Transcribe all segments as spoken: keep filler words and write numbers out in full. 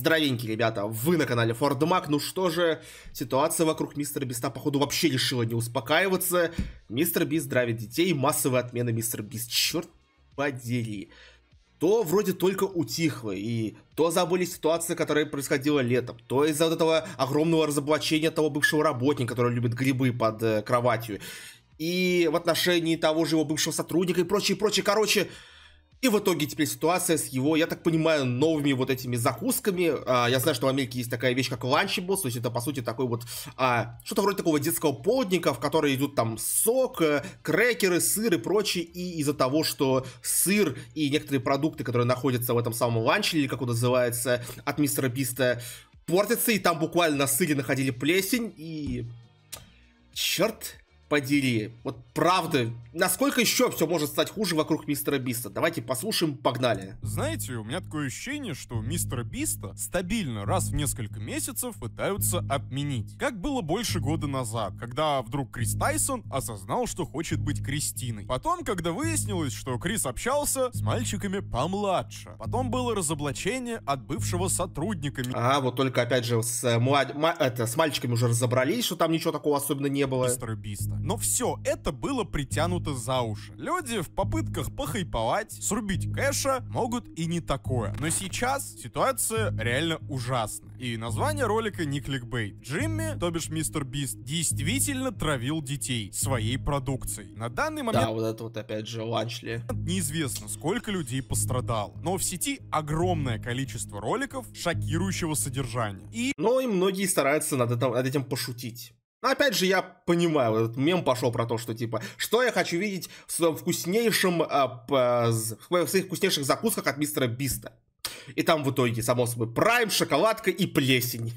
Здоровенькие, ребята, вы на канале FordMag. Ну что же, ситуация вокруг Мистера Биста, походу, вообще решила не успокаиваться. Мистер Бист здравит детей, массовая отмена Мистер Бист, черт подери. То вроде только утихло, и то забыли ситуации, которая происходила летом, то из-за вот этого огромного разоблачения того бывшего работника, который любит грибы под э, кроватью, и в отношении того же его бывшего сотрудника и прочее, прочее, короче... И в итоге теперь ситуация с его, я так понимаю, новыми вот этими закусками. А, я знаю, что в Америке есть такая вещь, как ланчебокс. То есть это, по сути, такой вот... А, что-то вроде такого детского полдника, в который идут там сок, крекеры, сыр и прочее. И из-за того, что сыр и некоторые продукты, которые находятся в этом самом ланче, или как он называется, от Мистера Биста, портятся. И там буквально на сыре находили плесень. И... Черт... подери. Вот правда, насколько еще все может стать хуже вокруг Мистера Биста? Давайте послушаем, погнали. Знаете, у меня такое ощущение, что Мистера Биста стабильно раз в несколько месяцев пытаются отменить. Как было больше года назад, когда вдруг Крис Тайсон осознал, что хочет быть Кристиной. Потом, когда выяснилось, что Крис общался с мальчиками помладше. Потом было разоблачение от бывшего сотрудника. А, вот только опять же с, млад... это, с мальчиками уже разобрались, что там ничего такого особенно не было. Мистера Биста. Но все это было притянуто за уши. Люди в попытках похайповать, срубить кэша могут и не такое. Но сейчас ситуация реально ужасная. И название ролика не кликбейт. Джимми, то бишь Мистер Бист, действительно травил детей своей продукцией. На данный момент... Да, вот это вот опять же ланчли. Неизвестно, сколько людей пострадало. Но в сети огромное количество роликов шокирующего содержания. И... Но и многие стараются над этим, над этим пошутить. Но опять же, я понимаю, вот этот мем пошел про то, что типа, что я хочу видеть в своем вкуснейшем, а, а, в своих вкуснейших закусках от Мистера Биста. И там в итоге, само собой, прайм, шоколадка и плесень.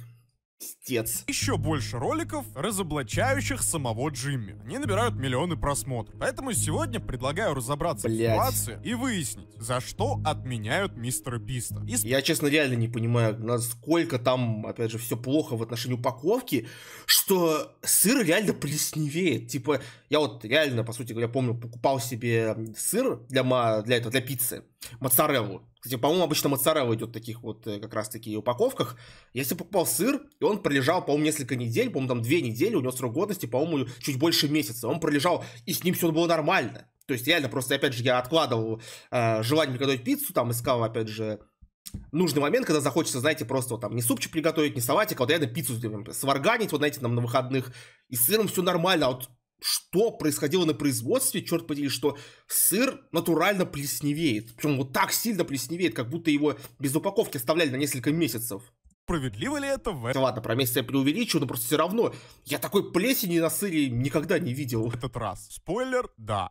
Стец. Еще больше роликов, разоблачающих самого Джимми. Они набирают миллионы просмотров. Поэтому сегодня предлагаю разобраться Блять. в ситуации и выяснить, за что отменяют Мистера Биста. И... Я, честно, реально не понимаю, насколько там, опять же, все плохо в отношении упаковки, что сыр реально плесневеет. Типа, я вот реально, по сути, я помню, покупал себе сыр для, ма... для, этого, для пиццы, моцареллу. Кстати, по-моему, обычно моцарелла идет в таких вот как раз таки упаковках. Если покупал сыр, и он пролежал, по-моему, несколько недель, по-моему, там две недели, у него срок годности, по-моему, чуть больше месяца. Он пролежал, и с ним все было нормально. То есть реально просто, опять же, я откладывал э, желание приготовить пиццу, там искал, опять же, нужный момент, когда захочется, знаете, просто вот, там не супчик приготовить, не салатик, а вот реально пиццу сварганить, вот знаете, там на выходных. И с сыром все нормально, а вот что происходило на производстве, черт подери, что сыр натурально плесневеет. Причем вот так сильно плесневеет, как будто его без упаковки оставляли на несколько месяцев. Справедливо ли это? В... Ладно, про месяц я преувеличу, но просто все равно. Я такой плесени на сыре никогда не видел. В этот раз. Спойлер, да.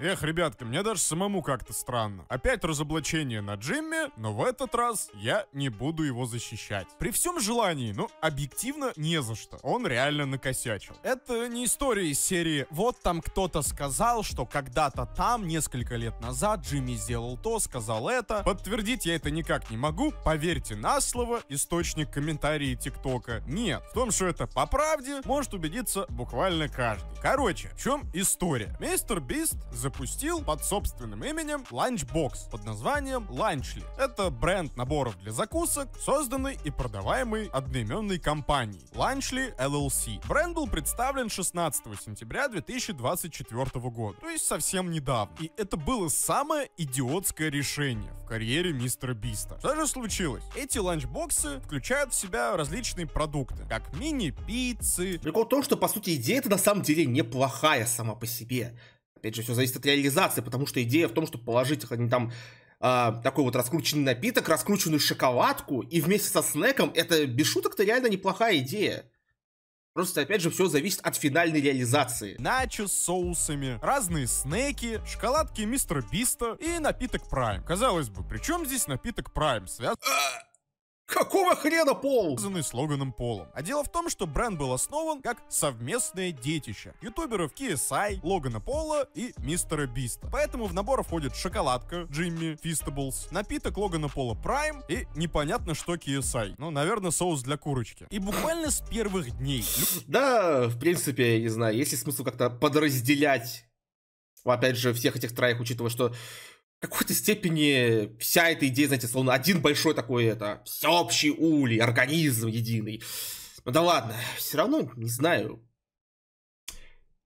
Эх, ребятки, мне даже самому как-то странно. Опять разоблачение на Джимми, но в этот раз я не буду его защищать. При всем желании, ну, объективно, не за что. Он реально накосячил. Это не история из серии «Вот там кто-то сказал, что когда-то там, несколько лет назад, Джимми сделал то, сказал это». Подтвердить я это никак не могу. Поверьте на слово, источник комментарии ТикТока. Нет. В том, что это по правде, может убедиться буквально каждый. Короче, в чем история? Мистер Бист запустил под собственным именем ланчбокс под названием Lunchly. Это бренд наборов для закусок, созданный и продаваемый одноименной компанией Lunchly эл эл си. Бренд был представлен шестнадцатого сентября две тысячи двадцать четвёртого года, то есть совсем недавно. И это было самое идиотское решение в карьере Мистера Биста. Что же случилось? Эти ланчбоксы включают в себя различные продукты, как мини-пиццы. Прикол в том, что, по сути, идея-то на самом деле неплохая сама по себе. Опять же, все зависит от реализации, потому что идея в том, чтобы положить там э, такой вот раскрученный напиток, раскрученную шоколадку, и вместе со снеком, это без шуток-то реально неплохая идея. Просто, опять же, все зависит от финальной реализации. Начо с соусами, разные снеки, шоколадки Мистера Биста и напиток Прайм. Казалось бы, при чем здесь напиток Прайм связан... Какого хрена пол? Связанный слоганом полом. А дело в том, что бренд был основан как совместное детище ютуберов кей эс ай, Логана Пола и Мистера Биста. Поэтому в набор входит шоколадка Джимми Фистаблс, напиток Логана Пола Прайм и непонятно что кей эс ай. Ну, наверное, соус для курочки. И буквально с первых дней... Да, в принципе, я не знаю, есть ли смысл как-то подразделять опять же, всех этих троих, учитывая, что в какой-то степени вся эта идея, знаете, словно один большой такой, это, всеобщий улей, организм единый. Ну да ладно, все равно, не знаю.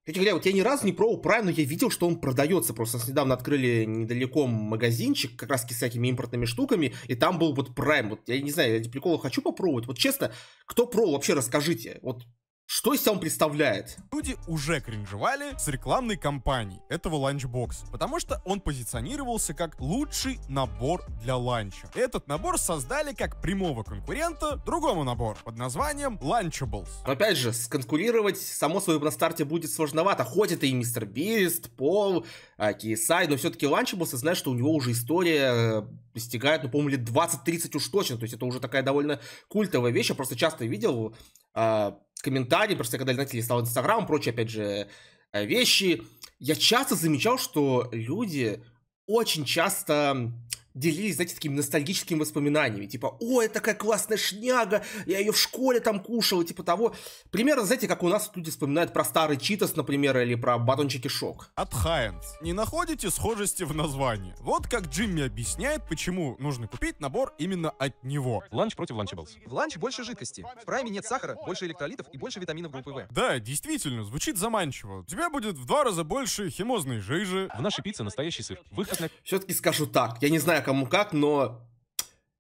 Кстати говоря, вот я ни разу не пробовал Prime, но я видел, что он продается. Просто нас недавно открыли недалеко магазинчик, как раз с всякими импортными штуками, и там был вот Prime. Вот я не знаю, я для прикола хочу попробовать. Вот честно, кто пробовал, вообще расскажите. Вот что из себя он представляет? Люди уже кринжевали с рекламной кампанией этого ланчбокса, потому что он позиционировался как лучший набор для ланча. Этот набор создали как прямого конкурента другому набору под названием Lunchables. Но опять же, сконкурировать само собой на старте будет сложновато. Хоть это и мистер Бист, Пол, Кей Эс Ай, но все-таки Lunchables, знаешь, что у него уже история достигает, ну, по-моему, лет двадцать-тридцать уж точно. То есть это уже такая довольно культовая вещь. Я просто часто видел... комментарии, просто когда, знаете, листал Инстаграм, прочие, опять же, вещи, я часто замечал, что люди очень часто делились, знаете, такими ностальгическими воспоминаниями, типа, ой, такая классная шняга, я ее в школе там кушал, типа того. Примерно, знаете, как у нас люди вспоминают про старый Читос, например, или про батончики Шок. От Хайнс. Не находите схожести в названии? Вот как Джимми объясняет, почему нужно купить набор именно от него. Ланч против Ланчаблс. В ланч больше жидкости, в прайме нет сахара, больше электролитов и больше витаминов группы В. Да, действительно, звучит заманчиво. У тебя будет в два раза больше химозной жижи. В нашей пицце настоящий сыр. Выход на... Все-таки скажу так, я не знаю, кому как, но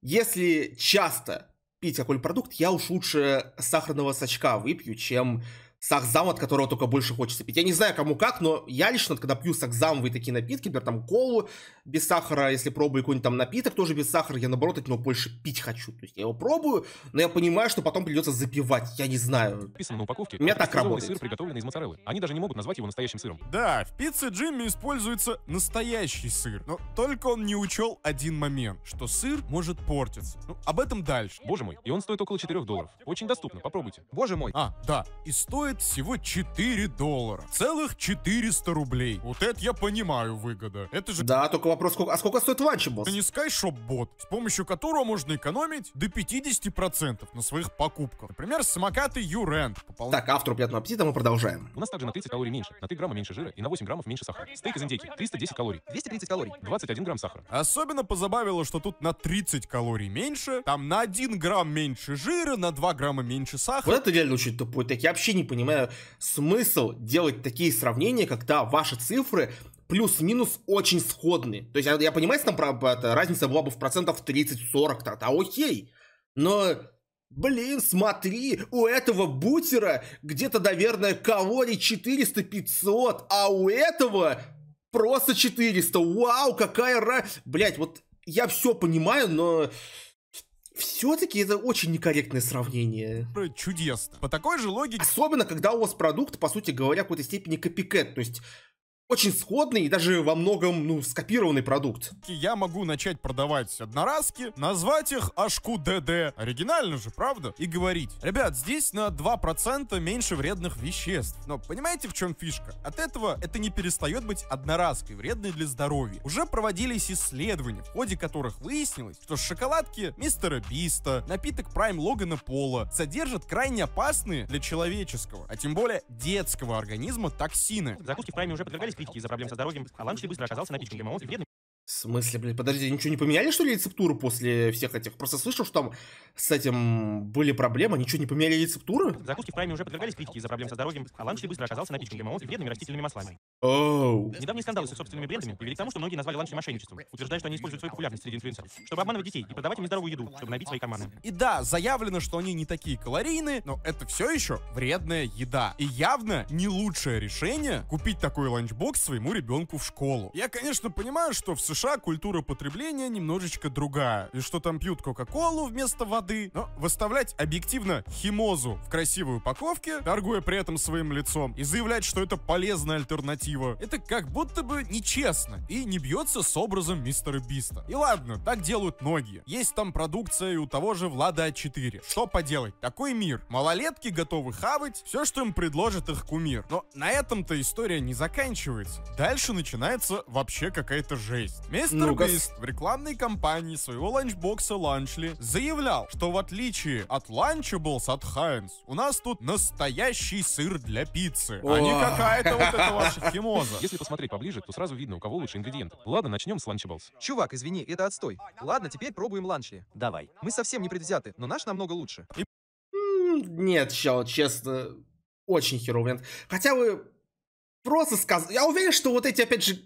если часто пить какой-нибудь продукт, я уж лучше сахарного сачка выпью, чем сахзам, от которого только больше хочется пить. Я не знаю, кому как, но я лично, когда пью сахзамовые такие напитки, например, там колу без сахара, если пробую какой-нибудь там напиток тоже без сахара, я наоборот от него больше пить хочу. То есть я его пробую, но я понимаю, что потом придется запивать. Я не знаю. Написано на упаковке. У меня так работает. Сыр, приготовленный из моцареллы. Они даже не могут назвать его настоящим сыром. Да, в пицце Джимми используется настоящий сыр, но только он не учел один момент, что сыр может портиться. Ну, об этом дальше. Боже мой, и он стоит около четырёх долларов. Очень доступно, попробуйте. Боже мой. А, да, и стоит всего четыре доллара. Целых четыреста рублей. Вот это я понимаю, выгода. Это же... Да, только вопрос, сколько... а сколько стоит Lunchables? Это не SkyShop-бот, с помощью которого можно экономить до пятидесяти процентов на своих покупках. Например, самокаты Юрент. Попол... Так, автору приятного аппетита, мы продолжаем. У нас также на тридцать калорий меньше, на три грамма меньше жира и на восемь граммов меньше сахара. Стейк из индейки, триста десять калорий. двести тридцать калорий. двадцать один грамм сахара. Особенно позабавило, что тут на тридцать калорий меньше, там на один грамм меньше жира, на два грамма меньше сахара. Вот это реально очень тупой, так я вообще не понимаю. Понимаю смысл делать такие сравнения, когда ваши цифры плюс-минус очень сходны. То есть я, я понимаю, если там про, это, разница была бы в процентов тридцать-сорок, тогда окей. Но, блин, смотри, у этого бутера где-то, наверное, калорий четыреста-пятьсот, а у этого просто четыреста. Вау, какая разница. Блять, вот я все понимаю, но... Все-таки это очень некорректное сравнение. Чудесно. По такой же логике... Особенно, когда у вас продукт, по сути говоря, в какой-то степени копикэт. То есть, очень сходный и даже во многом, ну, скопированный продукт. Я могу начать продавать одноразки, назвать их эйч кью ди ди. Оригинально же, правда? И говорить: ребят, здесь на два процента меньше вредных веществ. Но понимаете, в чем фишка? От этого это не перестает быть одноразкой, вредной для здоровья. Уже проводились исследования, в ходе которых выяснилось, что шоколадки мистера Биста, напиток Prime Логана Пола содержат крайне опасные для человеческого, а тем более детского организма токсины. Закуски в Prime уже подвергались из-за проблем со здоровьем, а Ланчли быстро оказался напичкан ГМО и вредным. В смысле, блин, подожди, ничего не поменяли, что ли, рецептуру после всех этих? Просто слышал, что там с этим были проблемы, ничего не поменяли рецептуру? Закуски в Прайме уже подвергались критике из-за проблем со здоровьем, а Ланчли быстро оказался напичкан ГМО и вредными растительными маслами. Оу. Недавние скандалы с их собственными брендами привели к тому, что многие назвали Ланчли мошенничеством, утверждая, что они используют свою популярность среди инфлюенсеров, чтобы обманывать детей и продавать им нездоровую еду, чтобы набить свои карманы. И да, заявлено, что они не такие калорийные, но это все еще вредная еда. И явно не лучшее решение купить такой ланчбокс своему ребенку в школу. Я, конечно, понимаю, что в США культура потребления немножечко другая, и что там пьют кока-колу вместо воды, но выставлять объективно химозу в красивой упаковке, торгуя при этом своим лицом, и заявлять, что это полезная альтернатива, это как будто бы нечестно и не бьется с образом мистера Биста. И ладно, так делают многие. Есть там продукция и у того же Влада А четыре. Что поделать, такой мир. Малолетки готовы хавать все, что им предложит их кумир. Но на этом-то история не заканчивается. Дальше начинается вообще какая-то жесть. Мистер Бист в рекламной кампании своего ланчбокса Ланчли заявлял, что в отличие от Lunchables от Хайнс, у нас тут настоящий сыр для пиццы, а не какая-то вот эта ваша химоза. Если посмотреть поближе, то сразу видно, у кого лучше ингредиенты. Ладно, начнем с Lunchables. Чувак, извини, это отстой. Ладно, теперь пробуем Ланчли. Давай. Мы совсем не предвзяты, но наш намного лучше. Нет, честно, очень херово. Хотя вы просто сказали... Я уверен, что вот эти, опять же...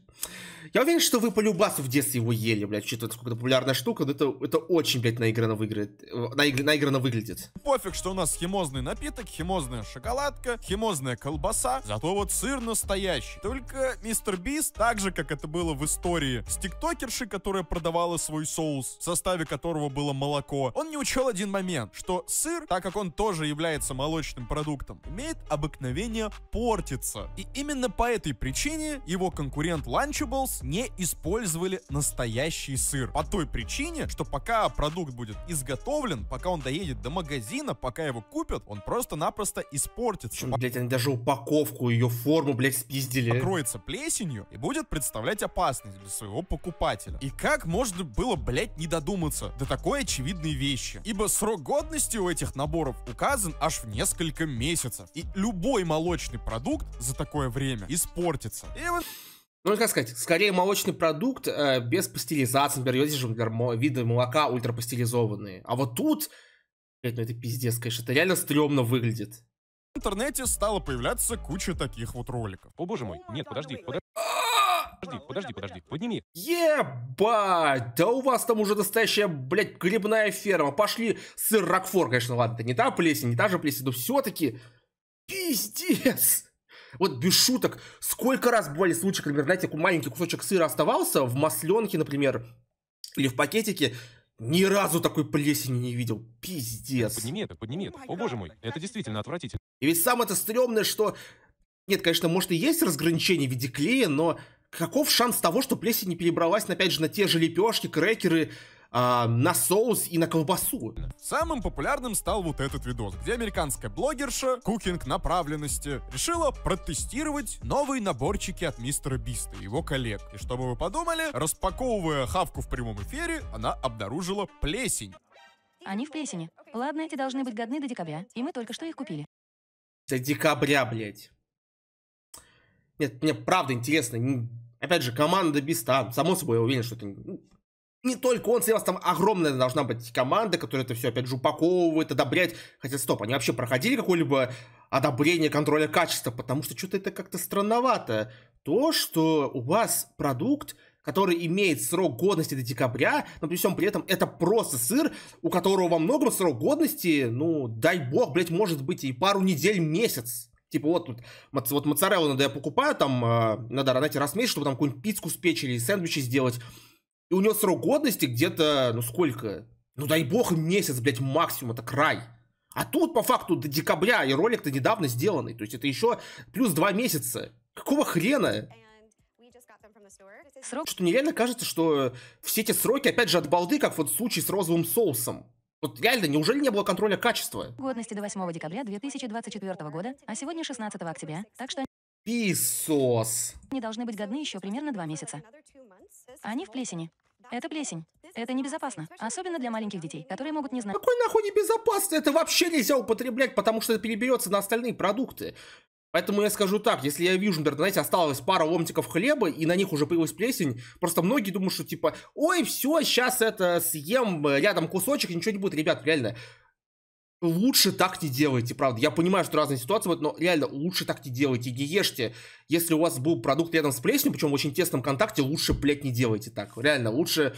Я уверен, что вы полюбасу в детстве его ели, блядь. Что-то какая-то популярная штука, но это, это очень, блядь, наигранно выглядит. Наиг... наигранно выглядит. Пофиг, что у нас химозный напиток, химозная шоколадка, химозная колбаса. Зато вот сыр настоящий. Только Мистер Бист, так же, как это было в истории с тиктокершей, которая продавала свой соус, в составе которого было молоко, он не учел один момент, что сыр, так как он тоже является молочным продуктом, имеет обыкновение портиться. И именно по этой причине его конкурент Lunchables не использовали настоящий сыр. По той причине, что пока продукт будет изготовлен, пока он доедет до магазина, пока его купят, он просто-напросто испортится. Чем, блядь, они даже упаковку, ее форму, блядь, спиздили. Покроется плесенью и будет представлять опасность для своего покупателя. И как можно было, блядь, не додуматься до такой очевидной вещи? Ибо срок годности у этих наборов указан аж в несколько месяцев. И любой молочный продукт за такое время испортится. И вот... Ну, как сказать, скорее молочный продукт э, без пастеризации, например, есть же, например, виды молока ультрапастеризованные. А вот тут, блядь, ну это пиздец, конечно, это реально стрёмно выглядит. В интернете стало появляться куча таких вот роликов. О боже мой, нет, подожди, подожди. Подожди, подожди, подожди, подними. Ебать, да у вас там уже настоящая, блядь, грибная ферма. Пошли сыр Рокфор, конечно, ладно, это не та плесень, не та же плесень, но все-таки пиздец. Вот без шуток, сколько раз бывали случаи, когда, знаете, маленький кусочек сыра оставался в масленке, например, или в пакетике, ни разу такой плесени не видел. Пиздец. Подними это, подними это. О боже мой, это действительно отвратительно. И ведь самое-то стрёмное, что... Нет, конечно, может и есть разграничение в виде клея, но каков шанс того, что плесень не перебралась, опять же, на те же лепешки, крекеры... А, на соус и на колбасу. Самым популярным стал вот этот видос, где американская блогерша кукинг направленности решила протестировать новые наборчики от Мистера Биста и его коллег. И чтобы вы подумали, распаковывая хавку в прямом эфире, она обнаружила плесень. Они в плесени. Ладно, эти должны быть годны до декабря, и мы только что их купили. До декабря, блядь. Нет, мне правда интересно. Опять же, команда Биста, само собой, я уверен, что это... Не только он, у вас там огромная должна быть команда, которая это все, опять же, упаковывает, одобряет. Хотя, стоп, они вообще проходили какое-либо одобрение контроля качества, потому что что-то это как-то странновато. То, что у вас продукт, который имеет срок годности до декабря, но при всем при этом это просто сыр, у которого во многом срок годности, ну, дай бог, блядь, может быть и пару недель, месяц. Типа вот тут, вот, вот моцареллу надо я покупаю, там, э, надо, знаете, размесить, чтобы там какую-нибудь пиццу спечь или сэндвичи сделать. И у него срок годности где-то, ну сколько? Ну дай бог месяц, блядь, максимум, это край. А тут по факту до декабря, и ролик-то недавно сделанный. То есть это еще плюс два месяца. Какого хрена? Срок... Что нереально кажется, что все эти сроки, опять же, от балды, как вот в случае с розовым соусом. Вот реально, неужели не было контроля качества? Годности до восьмого декабря две тысячи двадцать четвёртого года, а сегодня шестнадцатого октября, так что... Писос. Они должны быть годны еще примерно два месяца. Они в плесени. Это плесень. Это небезопасно. Особенно для маленьких детей, которые могут не знать... Какой нахуй небезопасно? Это вообще нельзя употреблять, потому что это переберется на остальные продукты. Поэтому я скажу так, если я вижу, например, знаете, осталось пара ломтиков хлеба, и на них уже появилась плесень, просто многие думают, что типа, ой, все, сейчас это съем рядом кусочек, и ничего не будет. Ребят, реально... Лучше так не делайте, правда. Я понимаю, что разные ситуации, но реально лучше так не делайте. Не ешьте. Если у вас был продукт рядом с плесенью, причем в очень тесном контакте, лучше, блядь, не делайте так. Реально, лучше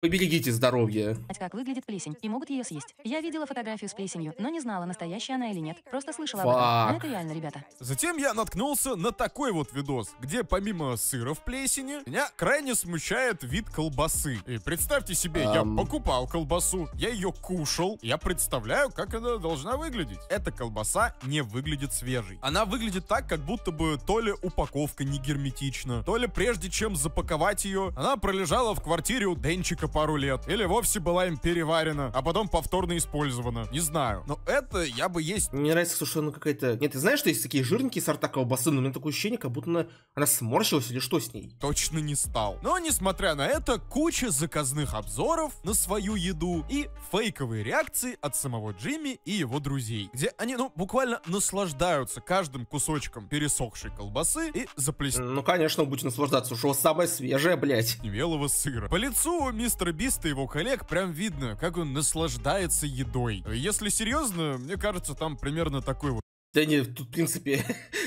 поберегите здоровье. Как выглядит плесень, и могут ее съесть. Я видела фотографию с плесенью, но не знала, настоящая она или нет. Просто слышала об этом. Но это реально, ребята. Затем я наткнулся на такой вот видос, где помимо сыра в плесени, меня крайне смущает вид колбасы. И представьте себе, эм... я покупал колбасу, я ее кушал, я представляю, как она должна выглядеть. Эта колбаса не выглядит свежей. Она выглядит так, как будто бы то ли упаковка не герметична, то ли прежде чем запаковать ее, она пролежала в квартире у Денчика пару лет. Или вовсе была им переварена, а потом повторно использована. Не знаю. Но это я бы есть... Мне нравится, слушай, она какая-то... Нет, ты знаешь, что есть такие жирненькие сорта колбасы, но у меня такое ощущение, как будто она, она сморщилась или что с ней. Точно не стал. Но, несмотря на это, куча заказных обзоров на свою еду и фейковые реакции от самого Джимми и его друзей, где они, ну, буквально наслаждаются каждым кусочком пересохшей колбасы и заплесней. Ну, конечно, будете наслаждаться, уж самое свежее, блядь. Невелого сыра. По лицу мистера Биста и его коллег прям видно, как он наслаждается едой. Если серьезно, мне кажется, там примерно такой вот. Да нет, тут, в принципе,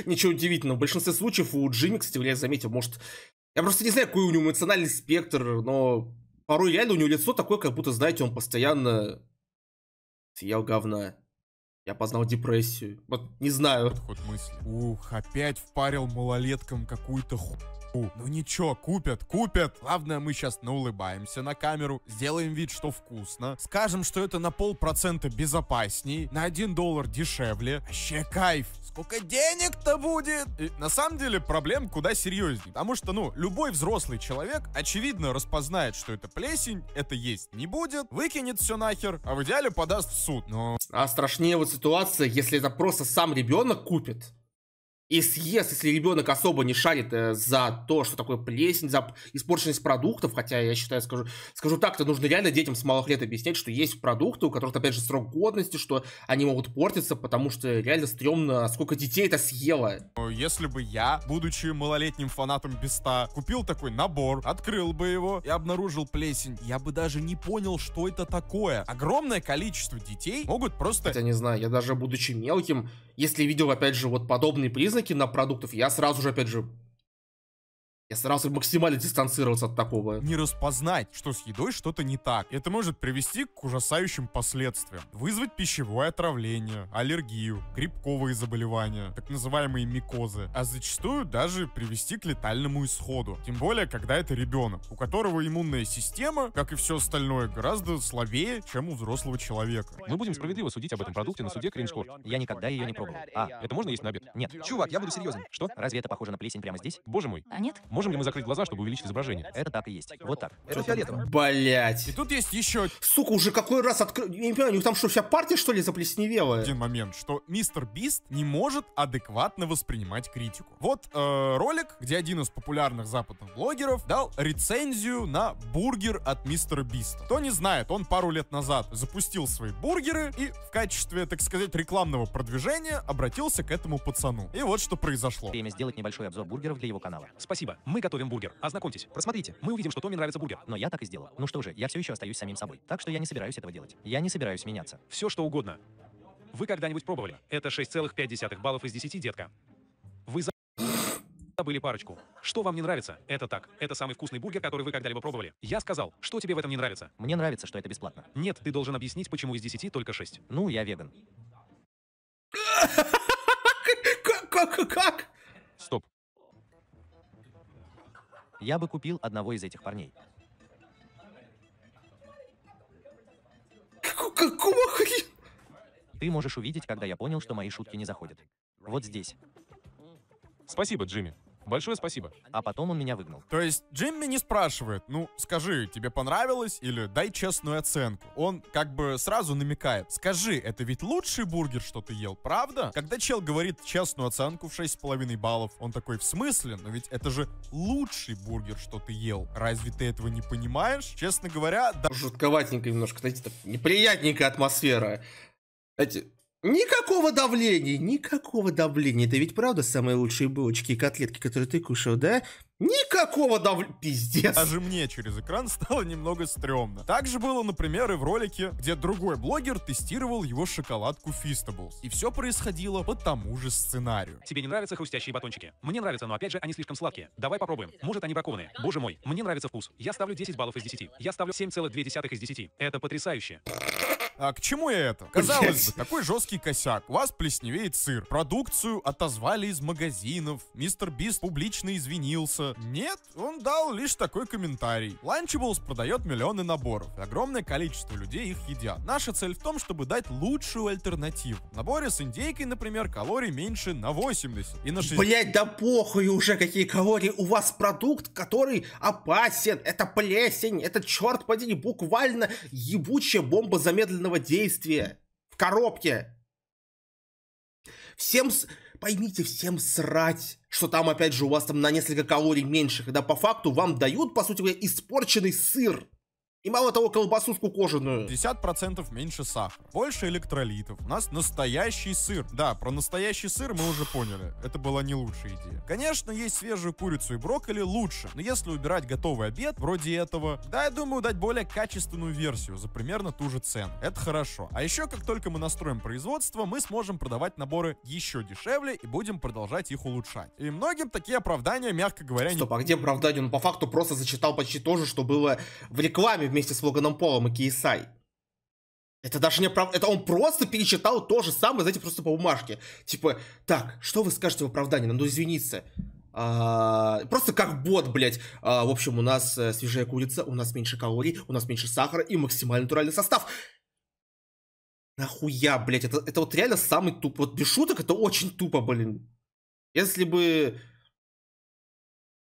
ничего удивительного. В большинстве случаев у Джимми, кстати, я заметил, может... Я просто не знаю, какой у него эмоциональный спектр, но порой реально у него лицо такое, как будто, знаете, он постоянно съел говна. Я познал депрессию. Вот, не знаю. Ход мысли. Ух, опять впарил малолеткам какую-то хуйню. Ну ничего, купят, купят. Главное, мы сейчас наулыбаемся на камеру, сделаем вид, что вкусно, скажем, что это на полпроцента безопасней, на один доллар дешевле. Вообще кайф. Сколько денег-то будет? И, на самом деле, проблем куда серьезнее. Потому что, ну, любой взрослый человек, очевидно, распознает, что это плесень, это есть не будет, выкинет все нахер, а в идеале подаст в суд. Но... А страшнее вот ситуация, если это просто сам ребенок купит. И съест, если ребенок особо не шарит э, за то, что такое плесень, за испорченность продуктов, хотя я считаю, скажу, скажу так, то нужно реально детям с малых лет объяснять, что есть продукты, у которых, опять же, срок годности, что они могут портиться, потому что реально стрёмно, сколько детей это съело. Если бы я, будучи малолетним фанатом Биста, купил такой набор, открыл бы его и обнаружил плесень, я бы даже не понял, что это такое. Огромное количество детей могут просто... Я не знаю, я даже, будучи мелким, если видел, опять же, вот подобные признаки, на продуктов, я сразу же, опять же, я старался максимально дистанцироваться от такого. Не распознать, что с едой что-то не так. Это может привести к ужасающим последствиям. Вызвать пищевое отравление, аллергию, грибковые заболевания, так называемые микозы. А зачастую даже привести к летальному исходу. Тем более, когда это ребенок, у которого иммунная система, как и все остальное, гораздо слабее, чем у взрослого человека. Мы будем справедливо судить об этом продукте на суде Кринж-Корт. Я никогда ее не пробовал. А, это можно есть на обед? Нет. Чувак, я буду серьезен. Что? Разве это похоже на плесень прямо здесь? Боже мой. А нет? Можем ли мы закрыть глаза, чтобы увеличить изображение? Это так и есть. Вот так. Это фиолетово. Блять. И тут есть еще... Сука, уже какой раз открыл... Не понимаю, у них там что, вся партия, что ли, заплесневела? Один момент, что мистер Бист не может адекватно воспринимать критику. Вот э, ролик, где один из популярных западных блогеров дал рецензию на бургер от мистера Биста. Кто не знает, он пару лет назад запустил свои бургеры и в качестве, так сказать, рекламного продвижения обратился к этому пацану. И вот что произошло. Время сделать небольшой обзор бургеров для его канала. Спасибо. Мы готовим бургер. Ознакомьтесь, просмотрите. Мы увидим, что Томми нравится бургер. Но я так и сделал. Ну что же, я все еще остаюсь самим собой. Так что я не собираюсь этого делать. Я не собираюсь меняться. Все, что угодно. Вы когда-нибудь пробовали? Это шесть целых пять десятых баллов из десяти, детка. Вы забыли парочку. Что вам не нравится? Это так. Это самый вкусный бургер, который вы когда-либо пробовали. Я сказал, что тебе в этом не нравится. Мне нравится, что это бесплатно. Нет, ты должен объяснить, почему из десяти только шесть. Ну, я веган. Как? Как? Как? Стоп. Я бы купил одного из этих парней. Какого хрена? Ты можешь увидеть, когда я понял, что мои шутки не заходят. Вот здесь. Спасибо, Джимми. Большое спасибо. А потом он меня выгнал. То есть Джимми не спрашивает, ну, скажи, тебе понравилось или дай честную оценку. Он как бы сразу намекает, скажи, это ведь лучший бургер, что ты ел, правда? Когда чел говорит честную оценку в шесть с половиной баллов, он такой, в смысле? Но ведь это же лучший бургер, что ты ел. Разве ты этого не понимаешь? Честно говоря, да... Жутковатенько немножко, знаете, так неприятненькая атмосфера. Эти... Никакого давления, никакого давления. Это ведь правда самые лучшие булочки и котлетки, которые ты кушал, да? Никакого давления. Пиздец. Даже мне через экран стало немного стрёмно. Так же было, например, и в ролике, где другой блогер тестировал его шоколадку Фистаблс. И все происходило по тому же сценарию. Тебе не нравятся хрустящие батончики? Мне нравятся, но опять же, они слишком сладкие. Давай попробуем. Может, они бракованные. Боже мой, мне нравится вкус. Я ставлю десять баллов из десяти. Я ставлю семь целых две десятых из десяти. Это потрясающе. А, к чему я это? Казалось бы, такой жесткий косяк. У вас плесневеет сыр. Продукцию отозвали из магазинов. Мистер Бист публично извинился. Нет, он дал лишь такой комментарий. Lunchables продает миллионы наборов. И огромное количество людей их едят. Наша цель в том, чтобы дать лучшую альтернативу. В наборе с индейкой, например, калорий меньше на восемьдесят. И на шестьдесят... Блять, да похуй уже, какие калории. У вас продукт, который опасен. Это плесень. Это, черт подери, буквально ебучая бомба замедленного действия. В коробке. Всем... С... Поймите, всем срать, что там, опять же, у вас там на несколько калорий меньше, когда по факту вам дают, по сути, испорченный сыр. И мало того, колбасу скукоженную. пятьдесят процентов меньше сахара, больше электролитов. У нас настоящий сыр. Да, про настоящий сыр мы уже поняли. Это была не лучшая идея. Конечно, есть свежую курицу и брокколи лучше. Но если убирать готовый обед, вроде этого, да, я думаю, дать более качественную версию за примерно ту же цену. Это хорошо. А еще, как только мы настроим производство, мы сможем продавать наборы еще дешевле и будем продолжать их улучшать. И многим такие оправдания, мягко говоря, не... Стоп, а где оправдание? Он по факту просто зачитал почти то же, что было в рекламе вместе с Логаном Полом и Кей-Сай. Это даже не оправдание. Это он просто перечитал то же самое, знаете, просто по бумажке. Типа, так, что вы скажете в оправдании? Надо извиниться. А, просто как бот, блядь. А, в общем, у нас свежая курица, у нас меньше калорий, у нас меньше сахара и максимально натуральный состав. Нахуя, блядь. Это, это вот реально самый тупо. Вот без шуток это очень тупо, блин. Если бы...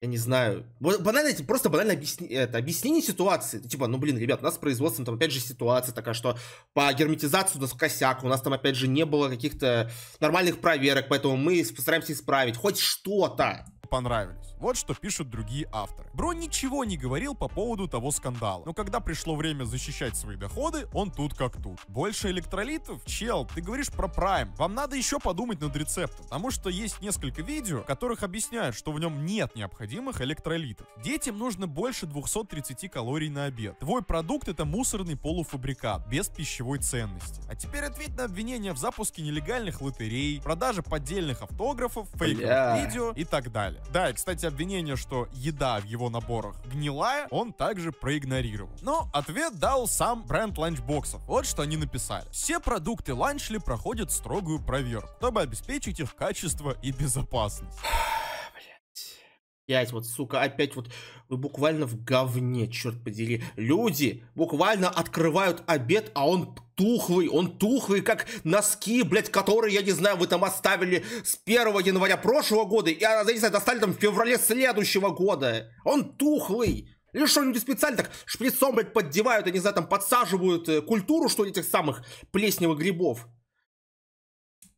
Я не знаю. Банально, просто банально объясни, это, объяснение ситуации. Типа, ну блин, ребят, у нас с производством там опять же ситуация такая, что по герметизации у нас косяк, у нас там опять же не было каких-то нормальных проверок, поэтому мы постараемся исправить хоть что-то. Понравились. Вот что пишут другие авторы. Бро ничего не говорил по поводу того скандала, но когда пришло время защищать свои доходы, он тут как тут. Больше электролитов? Чел, ты говоришь про Prime. Вам надо еще подумать над рецептом, потому что есть несколько видео, в которых объясняют, что в нем нет необходимых электролитов. Детям нужно больше двухсот тридцати калорий на обед. Твой продукт — это мусорный полуфабрикат, без пищевой ценности. А теперь ответь на обвинения в запуске нелегальных лотерей, продаже поддельных автографов, фейковых yeah. видео и так далее. Да, и, кстати, обвинение, что еда в его наборах гнилая, он также проигнорировал. Но ответ дал сам бренд ланчбоксов. Вот что они написали. Все продукты Lunchly проходят строгую проверку, чтобы обеспечить их качество и безопасность. Блять, вот, сука, опять вот вы буквально в говне, черт подери. Люди буквально открывают обед, а он тухлый, он тухлый, как носки, блять, которые, я не знаю, вы там оставили с первого января прошлого года, и, я не знаю, достали там в феврале следующего года. Он тухлый. Или что, люди специально так шприцом, блядь, поддевают, я не знаю, там подсаживают культуру, что ли, этих самых плесневых грибов.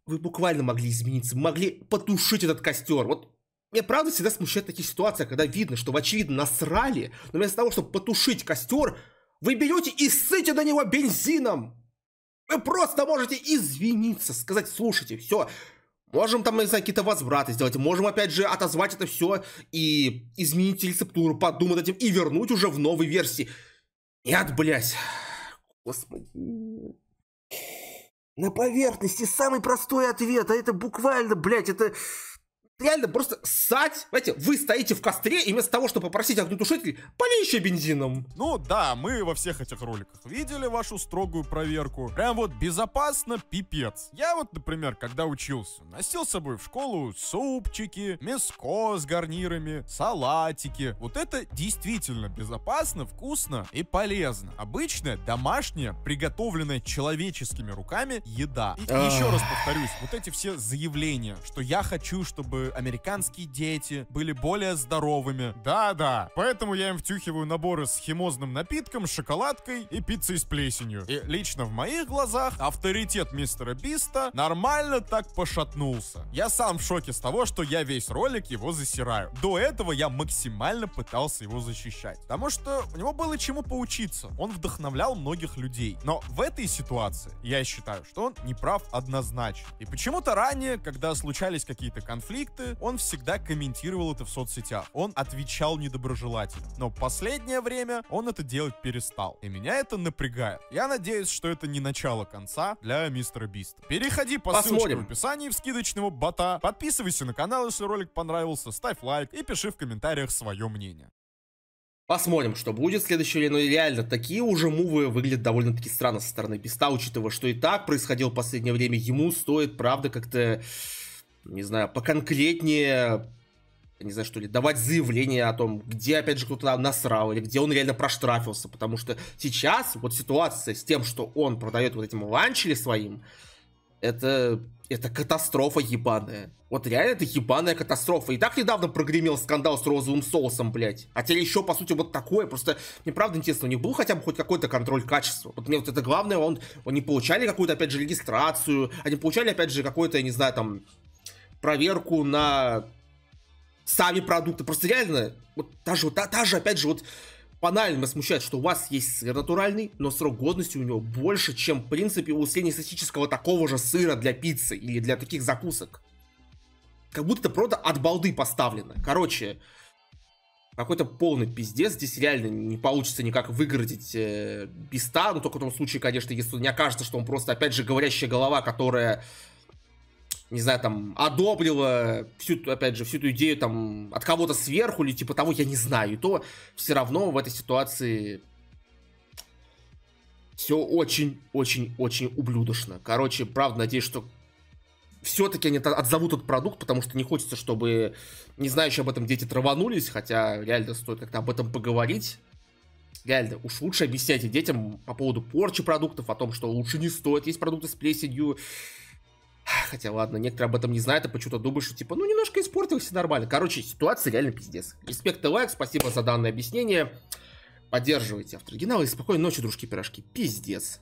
Вы буквально могли измениться, могли потушить этот костер. Вот. Мне правда всегда смущает такие ситуации, когда видно, что вы очевидно насрали, но вместо того, чтобы потушить костер, вы берете и ссыте на него бензином. Вы просто можете извиниться, сказать, слушайте, все, можем там, не знаю, какие-то возвраты сделать, можем опять же отозвать это все и изменить рецептуру, подумать этим и вернуть уже в новой версии. Нет, блядь. Господи. На поверхности самый простой ответ, а это буквально, блядь, это... Реально просто ссать. Знаете, вы стоите в костре, и вместо того, чтобы попросить огнетушитель, полей еще бензином. Ну да, мы во всех этих роликах видели вашу строгую проверку. Прям вот безопасно, пипец. Я вот, например, когда учился, носил с собой в школу супчики, мяско с гарнирами, салатики. Вот это действительно безопасно, вкусно и полезно. Обычная, домашняя, приготовленная человеческими руками еда. И еще раз повторюсь, вот эти все заявления, что я хочу, чтобы американские дети были более здоровыми. Да-да, поэтому я им втюхиваю наборы с химозным напитком, шоколадкой и пиццей с плесенью. И лично в моих глазах авторитет мистера Биста нормально так пошатнулся. Я сам в шоке с того, что я весь ролик его засираю. До этого я максимально пытался его защищать, потому что у него было чему поучиться. Он вдохновлял многих людей. Но в этой ситуации я считаю, что он не прав однозначно. И почему-то ранее, когда случались какие-то конфликты, он всегда комментировал это в соцсетях. Он отвечал недоброжелательно. Но в последнее время он это делать перестал. И меня это напрягает. Я надеюсь, что это не начало конца для мистера Биста. Переходи по Посмотрим. ссылочке в описании в скидочного бота. Подписывайся на канал, если ролик понравился. Ставь лайк и пиши в комментариях свое мнение. Посмотрим, что будет в следующей линии. Но реально, такие уже мувы выглядят довольно-таки странно со стороны Биста, учитывая, что и так происходило в последнее время. Ему стоит, правда, как-то, не знаю, поконкретнее, не знаю, что ли, давать заявление о том, где, опять же, кто-то насрал, или где он реально проштрафился. Потому что сейчас вот ситуация с тем, что он продает вот этим ланчили своим, это... Это катастрофа ебаная. Вот реально это ебаная катастрофа. И так недавно прогремел скандал с розовым соусом, блядь. А теперь еще, по сути, вот такое. Просто мне правда интересно, у них был хотя бы хоть какой-то контроль качества? Вот мне вот это главное, он, он не получали какую-то, опять же, регистрацию. Они получали, опять же, какую-то, я не знаю, там, проверку на сами продукты. Просто реально, вот даже, та, та же, опять же, вот банально смущает, что у вас есть сыр натуральный, но срок годности у него больше, чем, в принципе, у среднестатистического такого же сыра для пиццы или для таких закусок. Как будто просто от балды поставлено. Короче, какой-то полный пиздец. Здесь реально не получится никак выгородить э, Биста. Ну, только в том случае, конечно, если не окажется, что он просто, опять же, говорящая голова, которая, не знаю, там, одобрила всю, опять же, всю эту идею, там, от кого-то сверху или типа того, я не знаю. И то все равно в этой ситуации все очень-очень-очень ублюдочно. Короче, правда, надеюсь, что все-таки они отзовут этот продукт, потому что не хочется, чтобы не знающие об этом дети траванулись, хотя реально стоит как-то об этом поговорить. Реально, уж лучше объясняйте детям по поводу порчи продуктов, о том, что лучше не стоит есть продукты с плесенью. Хотя, ладно, некоторые об этом не знают, а почему-то думают, что, типа, ну, немножко испортился, нормально. Короче, ситуация реально пиздец. Респект и лайк, спасибо за данное объяснение. Поддерживайте авторинала и спокойной ночи, дружки-пирожки. Пиздец.